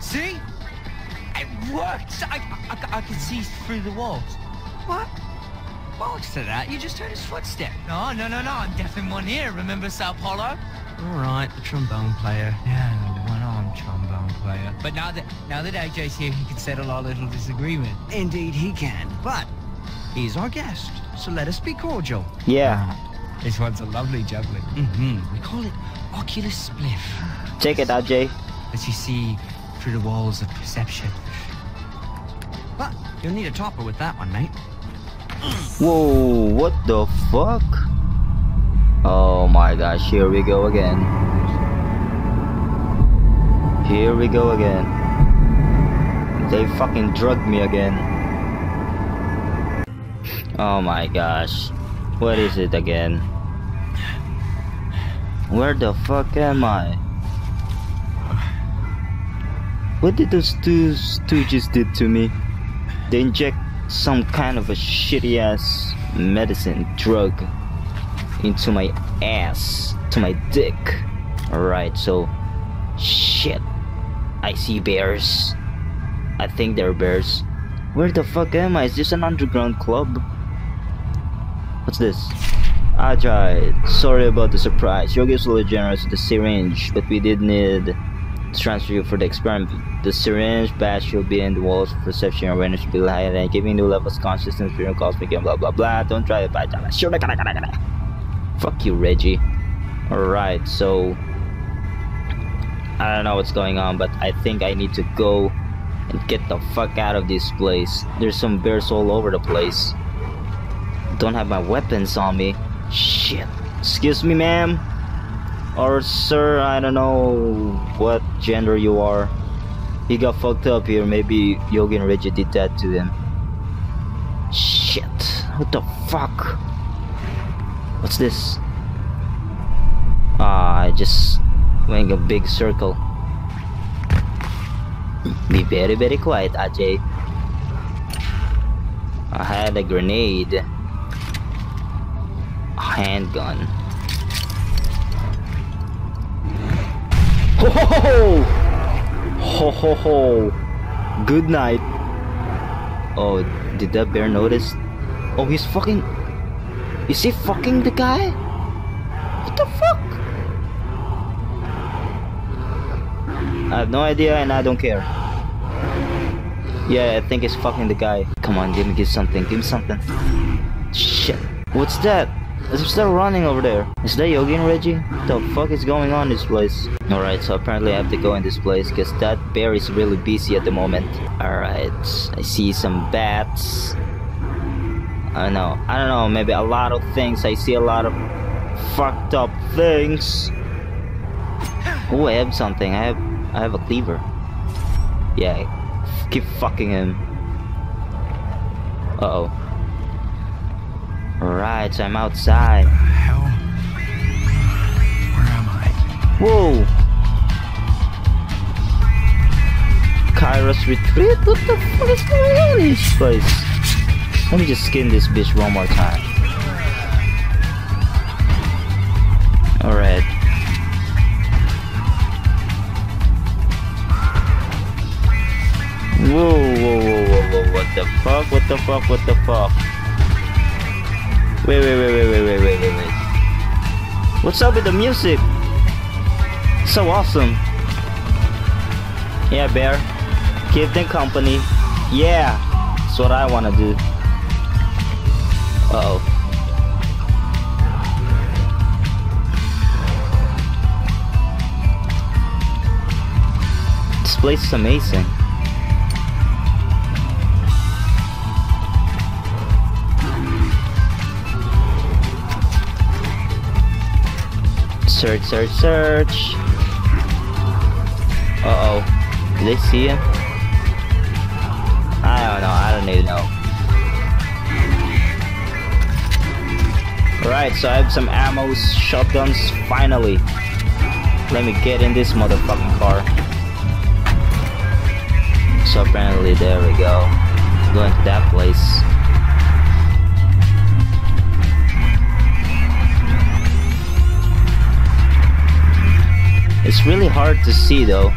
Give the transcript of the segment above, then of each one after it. See? It worked! I can see through the walls. What? Bollocks to that. You just heard his footstep. No. I'm deaf in one ear. Remember Sao Paulo? All right, the trombone player. Yeah, the one-armed trombone player. But now that AJ's here, he can settle our little disagreement. Indeed, he can. But he's our guest, so let us be cordial. Yeah. This one's a lovely juggling. Mm-hmm. We call it Oculus Spliff. Check it out, Jay. As you see through the walls of perception. But you'll need a topper with that one, mate. Whoa, what the fuck? Oh my gosh, here we go again. Here we go again. They fucking drugged me again. Oh my gosh. What is it again? Where the fuck am I? What did those two stooges did to me? They inject some kind of a shitty ass medicine drug into my ass, to my dick. Alright, so shit. I see bears. I think they're bears. Where the fuck am I? Is this an underground club? What's this? Ajay, sorry about the surprise. Yogi was a little generous with the syringe, but we did need to transfer you for the experiment. The syringe batch will be in the walls of perception awareness will be higher than giving new levels of consciousness, freedom, cosmic, and blah blah blah. Don't try it by time. Sure, fuck you, Reggie. Alright, so I don't know what's going on, but I think I need to go and get the fuck out of this place. There's some bears all over the place. Don't have my weapons on me. Shit. Excuse me, ma'am. Or sir, I don't know what gender you are. He got fucked up here. Maybe Yogi and Reggie did that to him. Shit. What the fuck? What's this? Ah, I just went a big circle. Be very, very quiet, Ajay. I had a grenade. Handgun. Ho ho ho! Ho ho ho! Good night. Oh, did that bear notice? Oh, he's fucking. Is he fucking the guy? What the fuck? I have no idea and I don't care. Yeah, I think he's fucking the guy. Come on, give me something. Give me something. Shit. What's that? Is that running over there? Is that Yogi and Reggie? What the fuck is going on in this place? Alright, so apparently I have to go in this place because that bear is really busy at the moment. Alright, I see some bats. I don't know, maybe a lot of things. I see a lot of fucked up things. Oh, I have something. I have a cleaver. Yeah, keep fucking him. Uh-oh. Alright, so I'm outside. What the hell? Where am I? Whoa! Kairos retreat? What the fuck is going on in this place? Let me just skin this bitch one more time. Alright. Whoa. What the fuck? What the fuck? Wait. What's up with the music? So awesome. Yeah, bear. Keep them company. Yeah. That's what I wanna do. Uh-oh. This place is amazing. Search. Uh-oh. Did they see him? I don't even know. Alright, so I have some ammo, shotguns, finally. Let me get in this motherfucking car. So apparently, there we go. Going to that place. It's really hard to see though.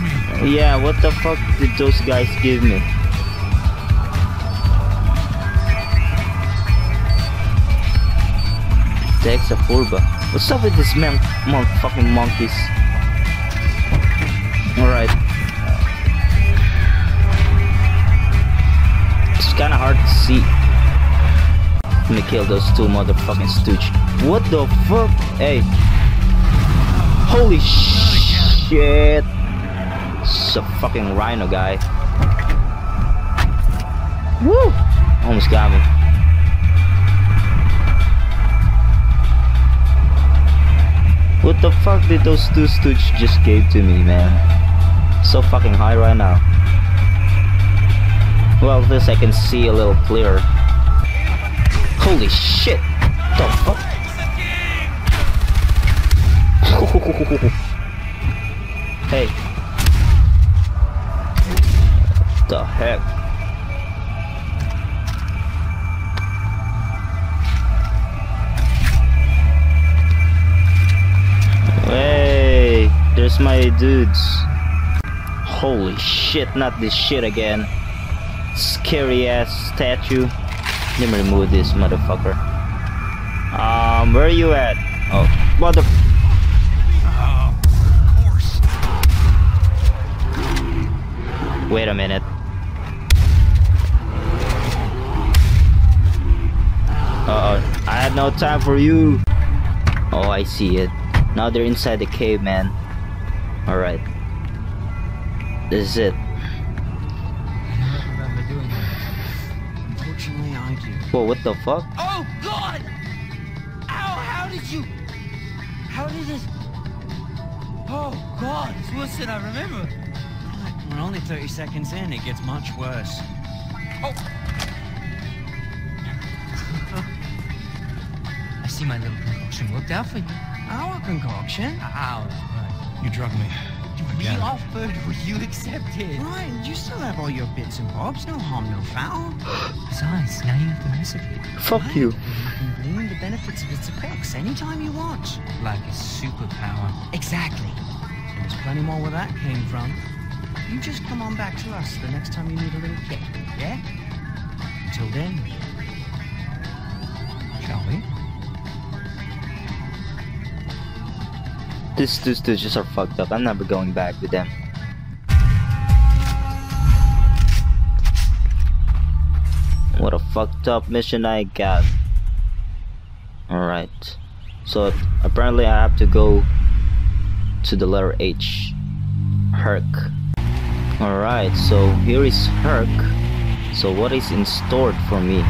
me. Yeah, what the fuck did those guys give me? Takes a purba. What's up with these fucking monkeys? Alright. It's kinda hard to see. I'm gonna kill those two motherfucking stooge. What the fuck? Hey. Holy shit. It's a fucking rhino guy. Woo! Almost got me. What the fuck did those two stooges just give to me, man? So fucking high right now. Well, this I can see a little clearer. Holy shit! What the fuck? Hey. What the heck? Hey, there's my dudes. Holy shit, not this shit again. Scary ass statue. Let me remove this motherfucker. Where are you at? Oh, what the Wait a minute. Uh-oh. I had no time for you. Oh, I see it. Now they're inside the cave, man. Alright. This is it. Whoa, what the fuck? Oh, God! Ow, how did you... How did this... Oh, God, it's worse than I remember. We're only 30 seconds in, it gets much worse. Oh! I see my little concoction worked out for you. Our concoction? Ours, right. You drugged me. We offered what you accepted. Right, you still have all your bits and bobs, no harm, no foul. Besides, now you have the recipe. Fuck right? You. You can glean the benefits of its effects anytime you want. Like a superpower. Exactly. There's plenty more where that came from. You just come on back to us the next time you need a little kick, yeah? Until then, shall we? These two stooges are fucked up. I'm never going back with them. What a fucked up mission I got. Alright. So apparently I have to go to the letter H. Herc. Alright, so here is Herc. So what is in store for me?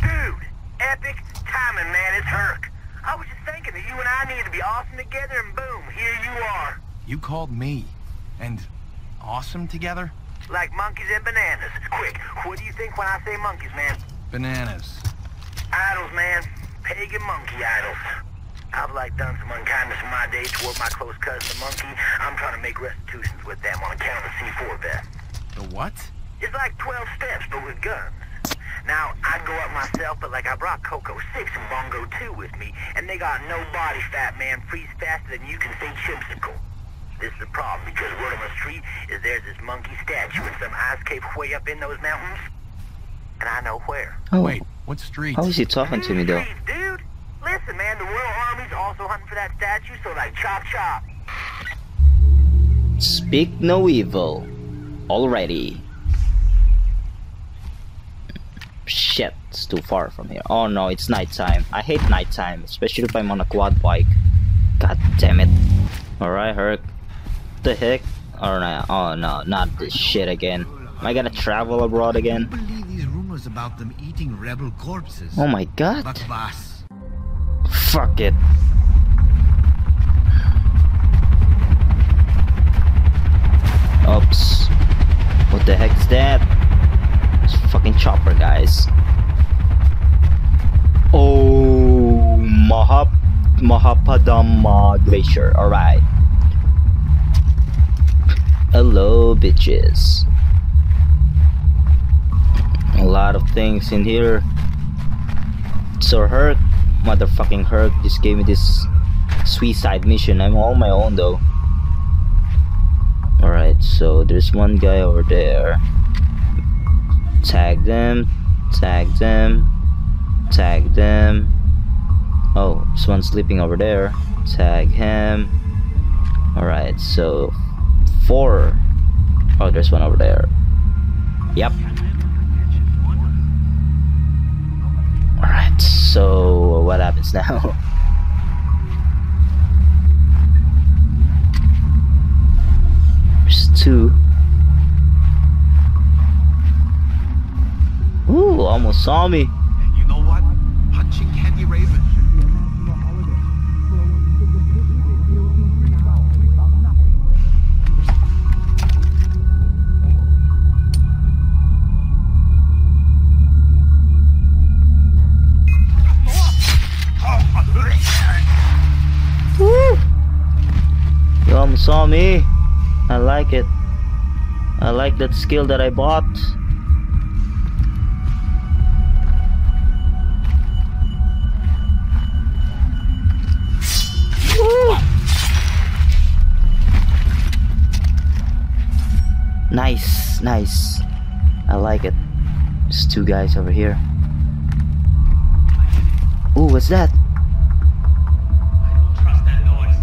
Dude, epic timing, man, it's Herc. I was just thinking that you and I needed to be awesome together and boom, here you are. You called me and awesome together? Like monkeys and bananas. Quick, what do you think when I say monkeys, man? Bananas. Idols, man. Pagan monkey idols. I've like done some unkindness in my day toward my close cousin the monkey. I'm trying to make restitutions with them on account of the C4 bet. The what? It's like 12 steps, but with guns. Now, I'd go up myself, but like I brought Coco 6 and Bongo 2 with me, and they got no body fat, man, freeze faster than you can say chimsicle. This is a problem, because word on the street is there's this monkey statue in some ice cave way up in those mountains. And I know where. Oh, wait, what street? How is he talking to me, though? Dude. Listen, man, the Royal Army's also hunting for that statue, so like chop chop. Speak no evil. Alrighty. Shit, it's too far from here. Oh no, it's nighttime. I hate nighttime, especially if I'm on a quad bike. God damn it. Alright, Herc. The heck? Oh no, not this shit again. Am I gonna travel abroad again? I can't believe these rumors about them eating rebel corpses. Oh my god. Fuck it. Oops. What the heck's that? It's a fucking chopper, guys. Oh, Mahapadama Glacier. Alright. Hello, bitches. A lot of things in here. So Herc. Motherfucking Herc just gave me this suicide mission. I'm on my own though. Alright, so there's one guy over there. Tag them, tag them, tag them. Oh, there's one sleeping over there. Tag him. Alright, so 4. Oh, there's one over there. Yep. Alright, so what happens now? There's 2. Ooh, almost saw me. And you know what? Punching Candy Raven. You almost saw me. I like it. I like that skill that I bought. Nice, nice. I like it. There's 2 guys over here. Ooh, what's that? I don't trust that noise.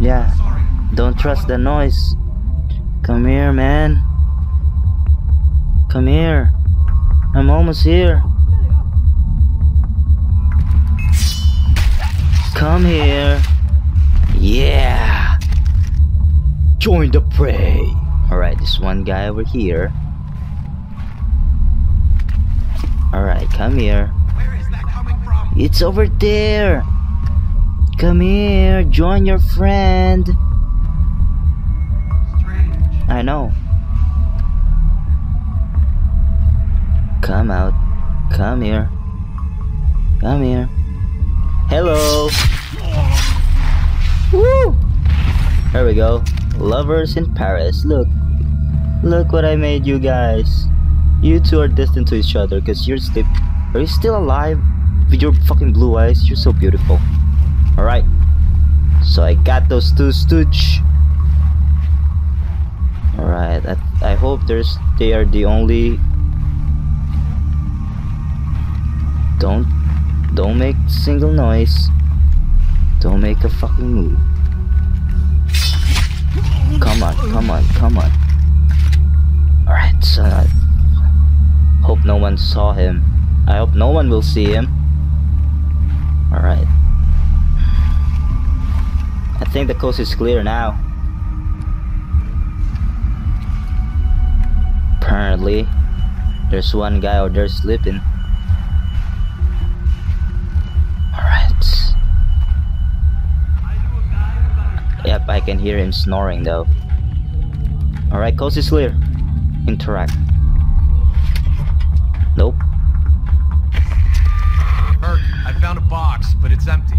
Yeah. Don't trust the noise. Come here, man. Come here. I'm almost here. Come here. Yeah. Join the prey. Alright, there's one guy over here. Alright, come here. Where is that coming from? It's over there. Come here, join your friend. Strange. I know. Come out. Come here. Come here. Hello. Woo! There we go. Lovers in Paris. Look, look what I made you guys. You two are distant to each other because you're asleep. Are you still alive? With your fucking blue eyes, you're so beautiful. Alright. So I got those 2 stooge. Alright, I hope they are the only... Don't make a single noise. Don't make a fucking move. Come on, come on, come on. Alright, so I hope no one saw him. I hope no one will see him. Alright. I think the coast is clear now. Apparently, there's one guy out there sleeping. Yep, I can hear him snoring though. Alright, coast is clear. Interact. Nope. Herc, I found a box, but it's empty.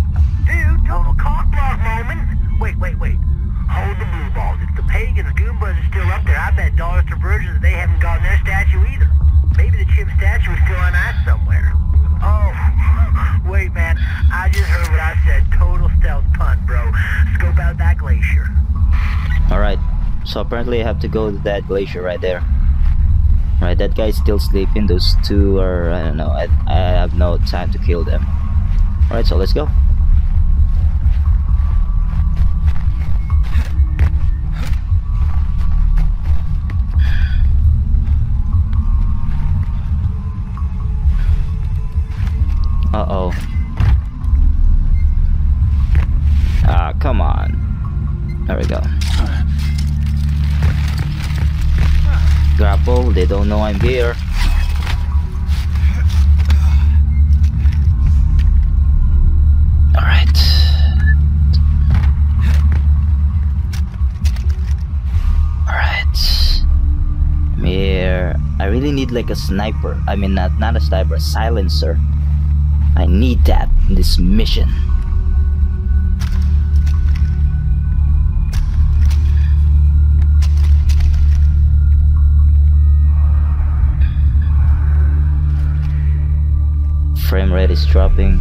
Dude, total cockblock moment. Wait. Hold the blue balls. If the pagan Goombas are still up there, I bet dollars to virgins that they haven't gotten their statue either. Maybe the chimp statue is still on ice somewhere. Oh, wait, man. I just heard what I said. Total stealth punt, bro. Scope out that glacier. Alright. So apparently I have to go to that glacier right there. Alright, that guy's still sleeping. Those 2 are... I don't know. I have no time to kill them. Alright, so let's go. Uh-oh. Ah, come on. There we go. Grapple, they don't know I'm here. Alright. Alright. I'm here. I really need like a sniper. I mean, not a sniper, a silencer. I need that in this mission. Frame rate is dropping.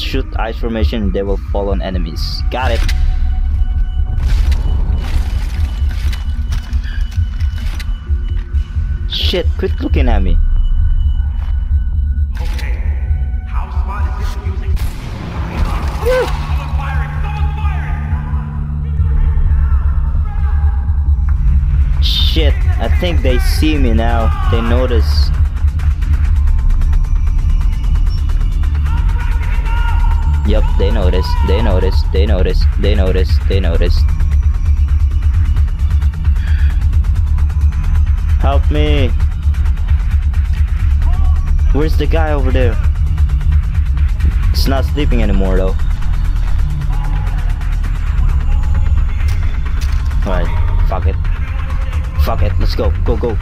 shoot ice formation, they will fall on enemies. Got it. Shit, quit looking at me. Okay. How smart is this music? Someone's firing! Someone's firing! Shit, I think they see me now. They notice. Yup, they noticed, they noticed, they noticed, they noticed, they noticed. Help me! Where's the guy over there? It's not sleeping anymore though. Alright, fuck it. Fuck it, let's go, go, go.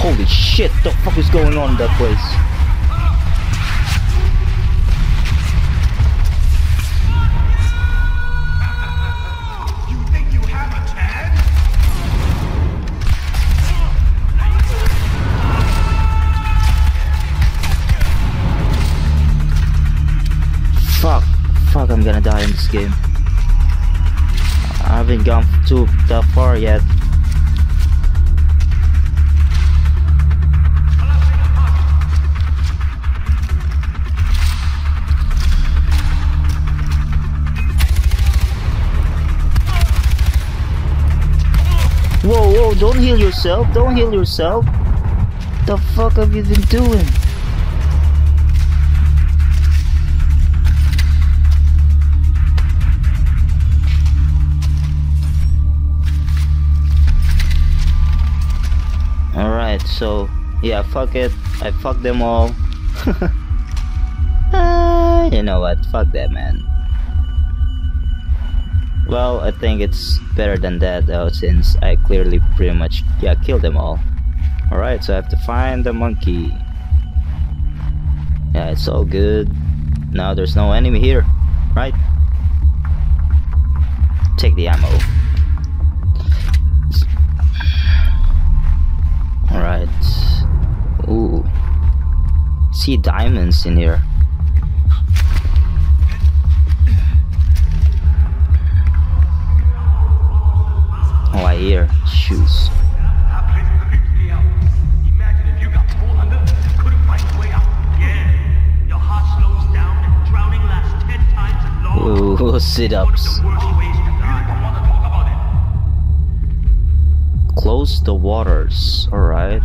Holy shit, the fuck is going on in that place? I'm gonna die in this game. I haven't gone too that far yet. Whoa, whoa, don't heal yourself, don't heal yourself. The fuck have you been doing? So yeah, fuck it. I fucked them all. You know what? Fuck that, man. Well, I think it's better than that though, since I clearly pretty much killed them all. Alright, so I have to find the monkey. Yeah, it's all good. Now there's no enemy here, right? Take the ammo. Alright. Ooh. See diamonds in here. Oh, I hear shoes. Imagine if you got pulled under, couldn't find your way out. Yeah. Your heart slows down and drowning lasts 10 times as long. Ooh, sit-ups. Close the waters, alright.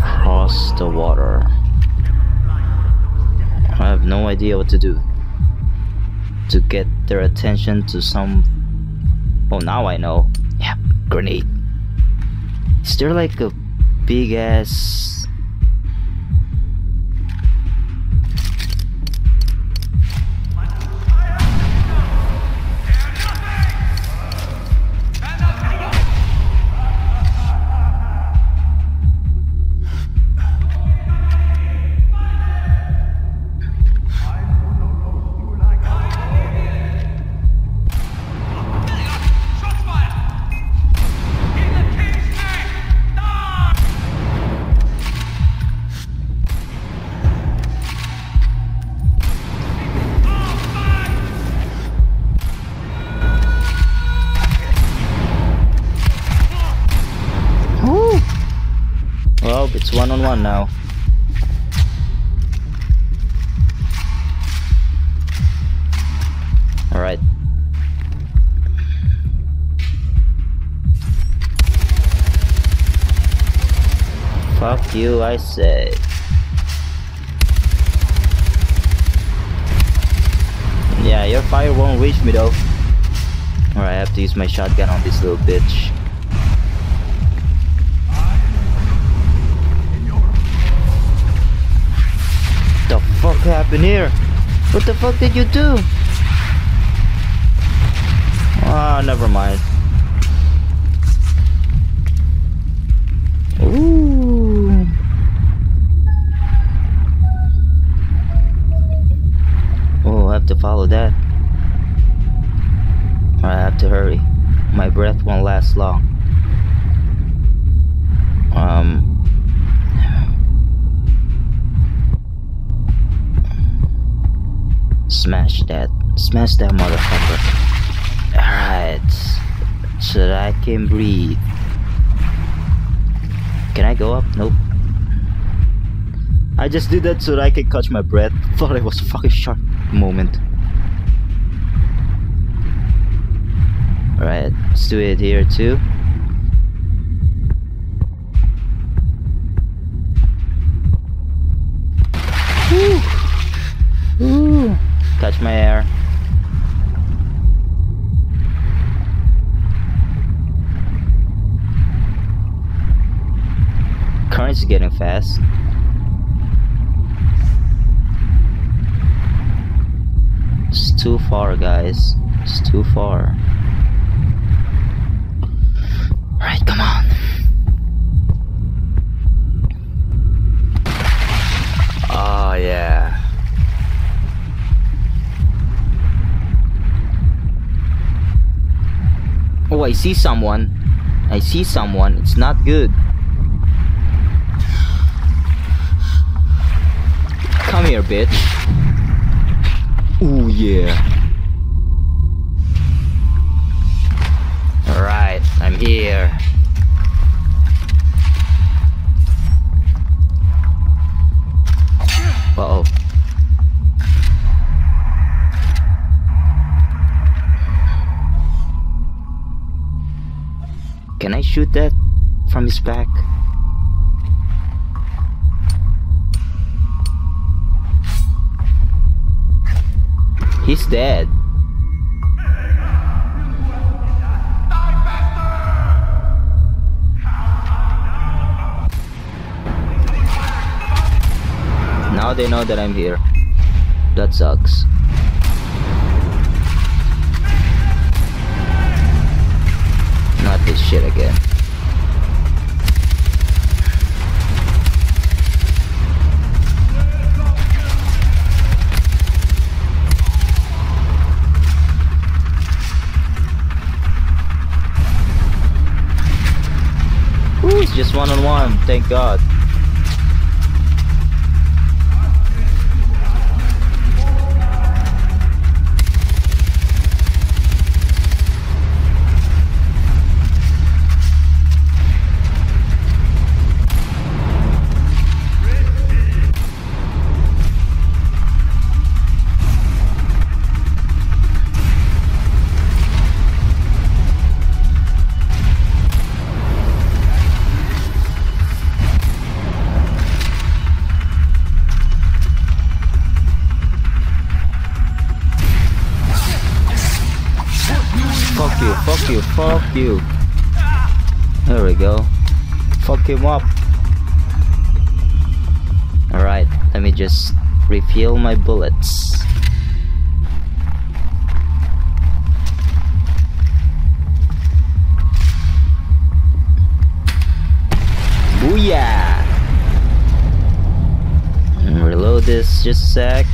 Cross the water. I have no idea what to do. To get their attention to some... Oh, now I know. Yeah, grenade. Is there like a big ass... It's 1-on-1 now. All right. Fuck you, I say. Yeah, your fire won't reach me though. All right, I have to use my shotgun on this little bitch. What the fuck happened here? What the fuck did you do? Ah, never mind. Ooh. Oh, I have to follow that. I have to hurry. My breath won't last long. smash that motherfucker. Alright, so that I can breathe. Can I go up? Nope. I just did that so that I could catch my breath. Thought it was a fucking sharp moment. Alright, let's do it here too. Woo! Ooh! Catch my air. Current's getting fast. It's too far, guys. It's too far. Alright, come on. Oh, yeah. Oh, I see someone. I see someone. It's not good. Come here, bitch. Ooh, yeah. Alright, I'm here. Uh-oh. Can I shoot that from his back? He's dead. Now they know that I'm here. That sucks. Not this shit again. It's just one-on-one, thank God. Fuck you. There we go. Fuck him up. Alright, let me just refill my bullets. Booyah! And reload this just a sec.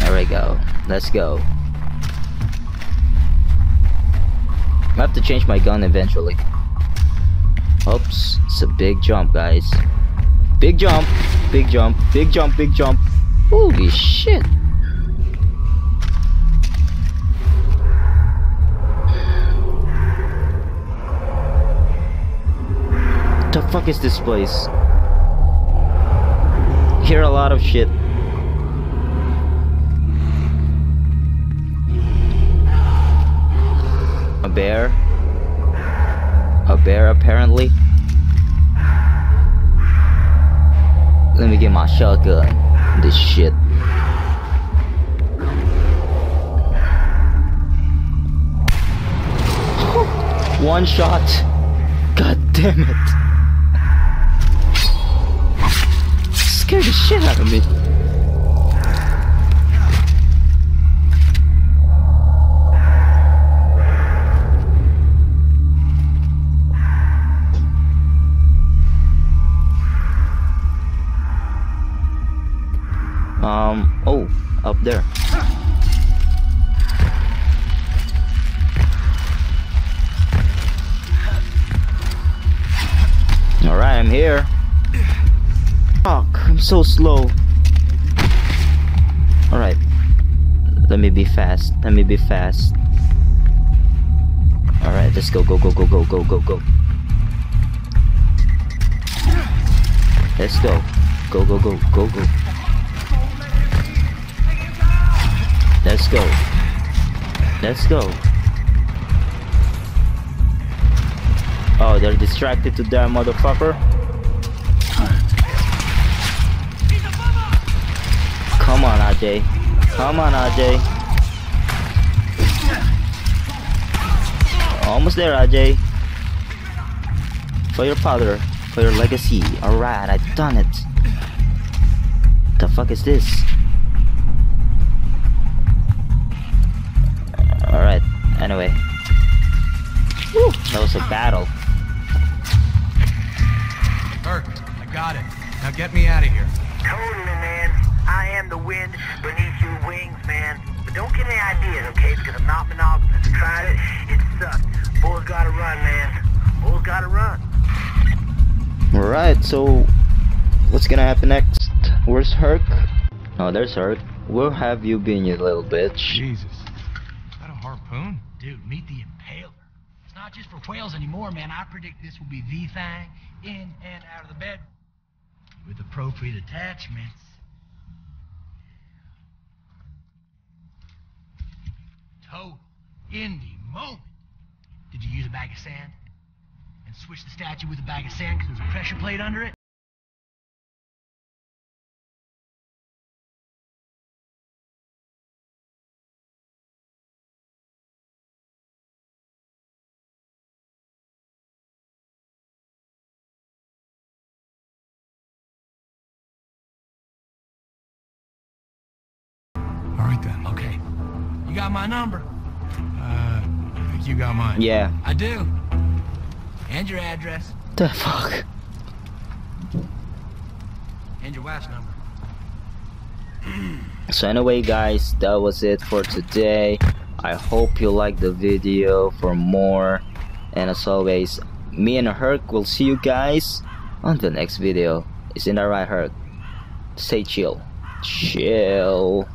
There we go. Let's go. I have to change my gun eventually. Oops, it's a big jump, guys. Big jump, big jump, big jump, big jump. Holy shit. What the fuck is this place? I hear a lot of shit. A bear apparently. Let me get my shotgun. This shit. One shot. God damn it. Scared the shit out of me. Oh, up there. Alright, I'm here. Fuck, I'm so slow. Alright. Let me be fast. Let me be fast. Alright, let's go, go, go, go, go, go, go, go. Let's go. Go, go, go, go, go. Let's go. Let's go. Oh, they're distracted to that motherfucker. Come on, Ajay. Come on, Ajay. Almost there, Ajay. For your father. For your legacy. Alright, I've done it. The fuck is this? Alright, anyway. Woo, that was a battle. Herc, I got it. Now get me out of here. Totally, man. I am the wind beneath your wings, man. But don't get any ideas, okay? Because I'm not monogamous. I tried it. It sucked. Bulls gotta run, man. Bulls gotta run. Alright, so what's gonna happen next? Where's Herc? Oh, there's Herc. Where have you been, you little bitch? Jesus. Is that a harpoon? Dude, meet the impaler. It's not just for whales anymore, man. I predict this will be the thing in and out of the bed with appropriate attachments. Total in the moment. Did you use a bag of sand? And switch the statue with a bag of sand because there's a pressure plate under it? All right then. Okay. You got my number? I think you got mine. Yeah. I do. And your address. The fuck? And your wife's number. So anyway guys, that was it for today. I hope you liked the video for more. And as always, me and Herc will see you guys on the next video. Isn't that right, Herc? Stay chill. Chill.